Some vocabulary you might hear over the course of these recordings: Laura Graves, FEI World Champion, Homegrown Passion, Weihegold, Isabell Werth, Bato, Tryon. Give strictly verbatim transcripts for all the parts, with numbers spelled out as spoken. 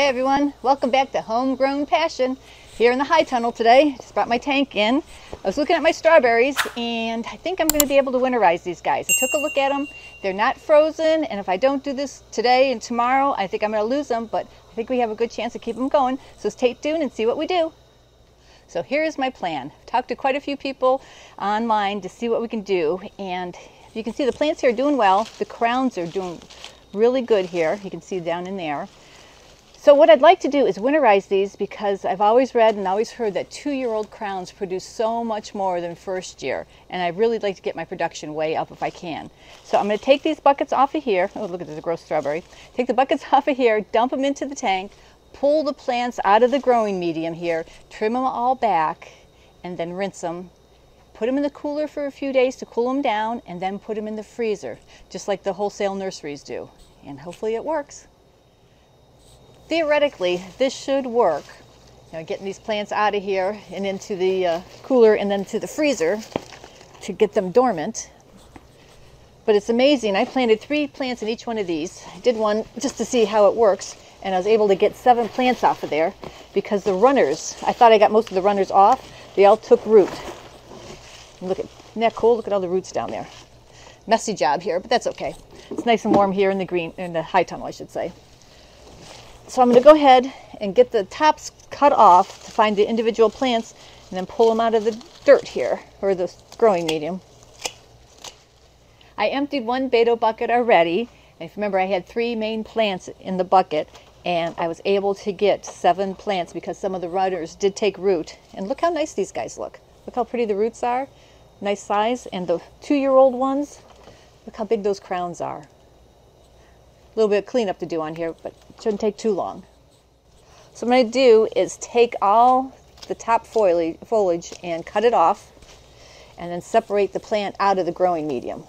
Hey everyone, welcome back to Homegrown Passion. Here in the high tunnel today, just brought my tank in. I was looking at my strawberries and I think I'm going to be able to winterize these guys. I took a look at them. They're not frozen, and if I don't do this today and tomorrow, I think I'm going to lose them, but I think we have a good chance to keep them going. So stay tuned and see what we do. So here's my plan. I've talked to quite a few people online to see what we can do, and you can see the plants here are doing well. The crowns are doing really good here. You can see down in there. So what I'd like to do is winterize these, because I've always read and always heard that two-year-old crowns produce so much more than first year, and I really like to get my production way up if I can. So I'm going to take these buckets off of here. Oh, look at this gross strawberry. Take the buckets off of here, dump them into the tank, pull the plants out of the growing medium here, trim them all back, and then rinse them. Put them in the cooler for a few days to cool them down, and then put them in the freezer, just like the wholesale nurseries do. And hopefully it works. Theoretically, this should work. You know, getting these plants out of here and into the uh, cooler and then to the freezer to get them dormant. But it's amazing. I planted three plants in each one of these. I did one just to see how it works, and I was able to get seven plants off of there because the runners, I thought I got most of the runners off. They all took root. And look at, isn't that cool? Look at all the roots down there. Messy job here, but that's okay. It's nice and warm here in the green, in the high tunnel, I should say. So I'm going to go ahead and get the tops cut off to find the individual plants and then pull them out of the dirt here, or the growing medium. I emptied one Bato bucket already. And if you remember, I had three main plants in the bucket, and I was able to get seven plants because some of the runners did take root. And look how nice these guys look. Look how pretty the roots are. Nice size. And the two-year-old ones, look how big those crowns are. A little bit of cleanup to do on here, but it shouldn't take too long. So what I'm going to do is take all the top foliage and cut it off, and then separate the plant out of the growing medium.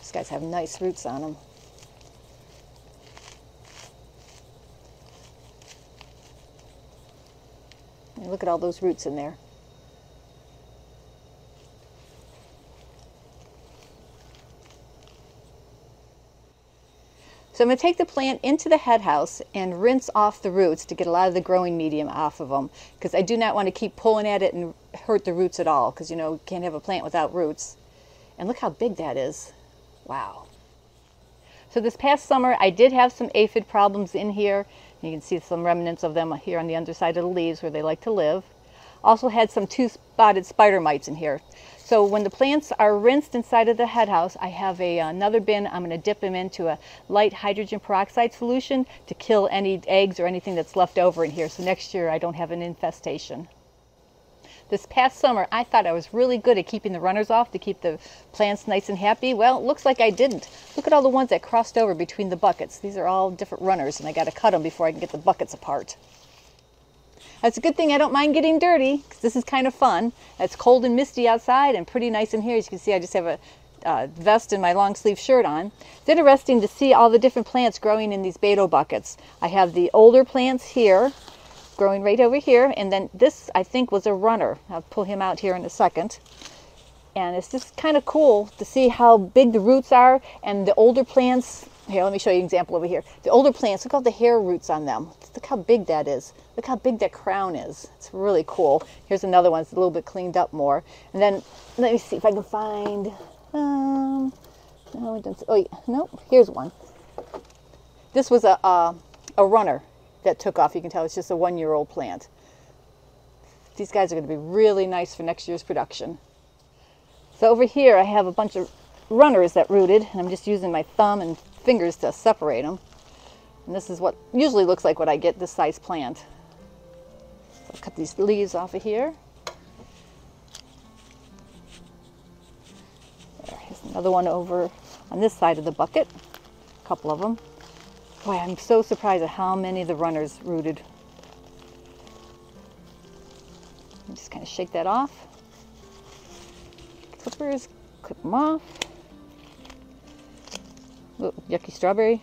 These guys have nice roots on them. And look at all those roots in there. So I'm going to take the plant into the head house and rinse off the roots to get a lot of the growing medium off of them, because I do not want to keep pulling at it and hurt the roots at all, because you know you can't have a plant without roots. And look how big that is. Wow. So this past summer I did have some aphid problems in here. You can see some remnants of them here on the underside of the leaves where they like to live. Also had some two-spotted spider mites in here. So when the plants are rinsed inside of the head house, I have a, another bin. I'm going to dip them into a light hydrogen peroxide solution to kill any eggs or anything that's left over in here, so next year I don't have an infestation. This past summer, I thought I was really good at keeping the runners off to keep the plants nice and happy. Well, it looks like I didn't. Look at all the ones that crossed over between the buckets. These are all different runners, and I got to cut them before I can get the buckets apart. That's a good thing I don't mind getting dirty, because this is kind of fun. It's cold and misty outside and pretty nice in here. As you can see, I just have a uh, vest and my long sleeve shirt on. It's interesting to see all the different plants growing in these Bato buckets. I have the older plants here, growing right over here, and then this I think was a runner. I'll pull him out here in a second. And it's just kind of cool to see how big the roots are, and the older plants. Here, let me show you an example over here. The older plants, look at all the hair roots on them. Look how big that is. Look how big that crown is. It's really cool. Here's another one that's a little bit cleaned up more. And then, let me see if I can find, um, no, I didn't, oh, yeah, nope, here's one. This was a, a, a runner that took off. You can tell it's just a one-year-old plant. These guys are going to be really nice for next year's production. So over here, I have a bunch of runners that rooted, and I'm just using my thumb and fingers to separate them. And this is what usually looks like what I get this size plant. So I'll cut these leaves off of here. There, here's another one over on this side of the bucket. A couple of them. Boy, I'm so surprised at how many of the runners rooted. Just kind of shake that off. Clippers, clip them off. Ooh, yucky strawberry.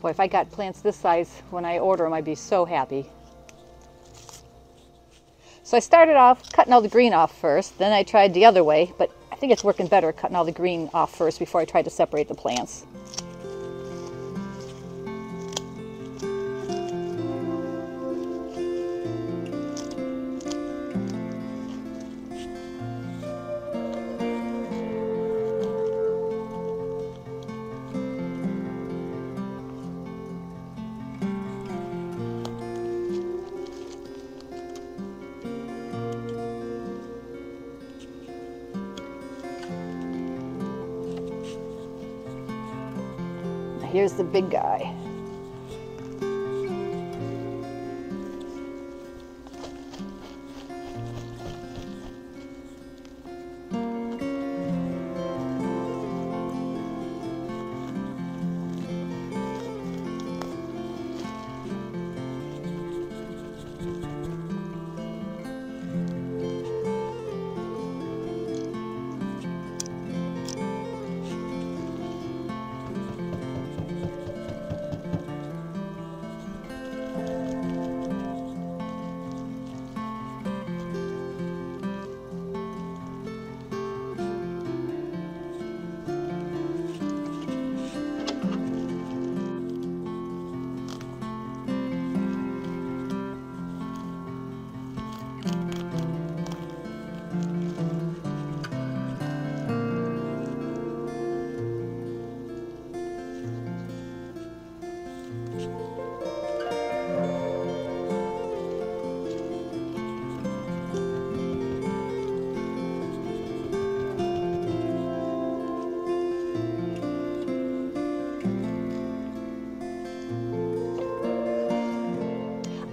Boy, if I got plants this size when I order them, I'd be so happy. So I started off cutting all the green off first, then I tried the other way, but I think it's working better cutting all the green off first before I tried to separate the plants. Here's the big guy.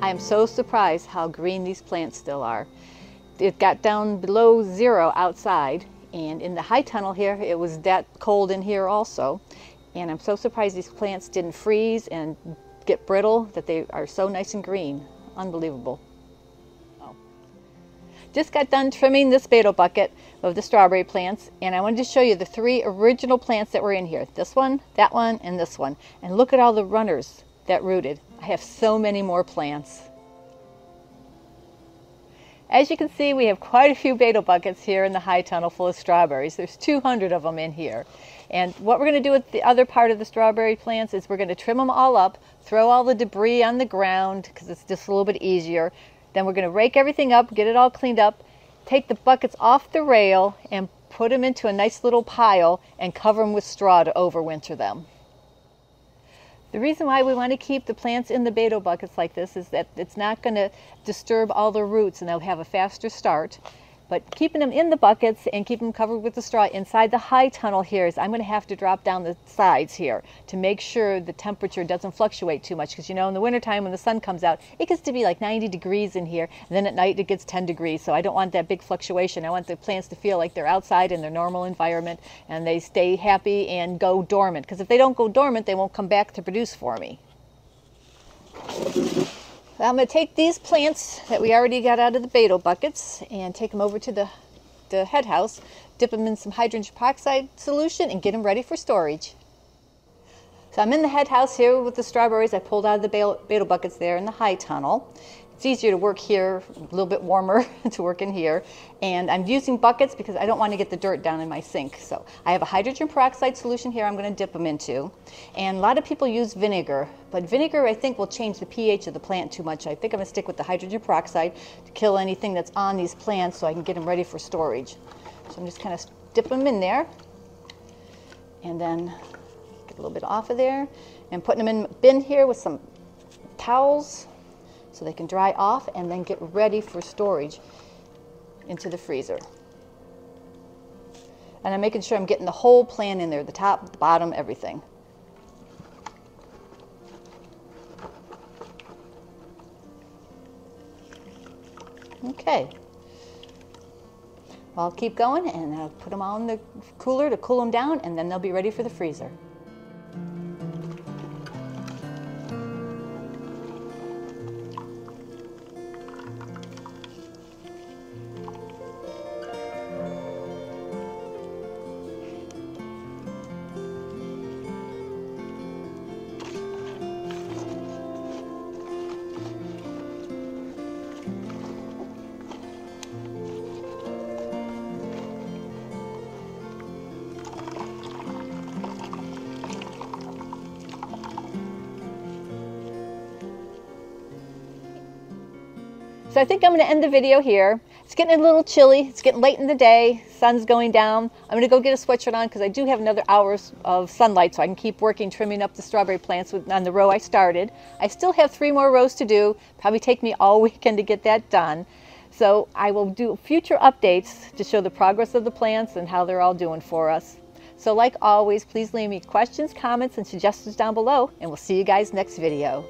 I am so surprised how green these plants still are. It got down below zero outside, and in the high tunnel here it was that cold in here also, and I'm so surprised these plants didn't freeze and get brittle, that they are so nice and green. Unbelievable. Oh. Just got done trimming this Bato bucket of the strawberry plants, and I wanted to show you the three original plants that were in here. This one, that one, and this one. And look at all the runners that rooted. I have so many more plants. As you can see, we have quite a few Bato buckets here in the high tunnel full of strawberries. There's two hundred of them in here. And what we're going to do with the other part of the strawberry plants is we're going to trim them all up, throw all the debris on the ground because it's just a little bit easier. Then we're going to rake everything up, get it all cleaned up, take the buckets off the rail and put them into a nice little pile and cover them with straw to overwinter them. The reason why we want to keep the plants in the Bato buckets like this is that it's not going to disturb all the roots and they'll have a faster start. But keeping them in the buckets and keeping them covered with the straw inside the high tunnel here is I'm going to have to drop down the sides here to make sure the temperature doesn't fluctuate too much, because you know in the wintertime when the sun comes out it gets to be like ninety degrees in here, and then at night it gets ten degrees, so I don't want that big fluctuation. I want the plants to feel like they're outside in their normal environment and they stay happy and go dormant, because if they don't go dormant they won't come back to produce for me. I'm going to take these plants that we already got out of the Bato buckets and take them over to the, the head house, dip them in some hydrogen peroxide solution and get them ready for storage. So I'm in the head house here with the strawberries I pulled out of the Bato buckets there in the high tunnel. It's easier to work here, a little bit warmer to work in here, and I'm using buckets because I don't want to get the dirt down in my sink. So I have a hydrogen peroxide solution here I'm going to dip them into, and a lot of people use vinegar, but vinegar I think will change the pH of the plant too much. I think I'm going to stick with the hydrogen peroxide to kill anything that's on these plants so I can get them ready for storage. So I'm just kind of dip them in there and then get a little bit off of there, and putting them in a bin here with some towels so they can dry off and then get ready for storage into the freezer. And I'm making sure I'm getting the whole plant in there, the top, the bottom, everything. Okay. Well, I'll keep going and I'll put them all in the cooler to cool them down, and then they'll be ready for the freezer. So I think I'm going to end the video here. It's getting a little chilly. It's getting late in the day. Sun's going down. I'm going to go get a sweatshirt on because I do have another hour of sunlight so I can keep working trimming up the strawberry plants on the row I started. I still have three more rows to do. Probably take me all weekend to get that done. So I will do future updates to show the progress of the plants and how they're all doing for us. So like always, please leave me questions, comments, and suggestions down below, and we'll see you guys next video.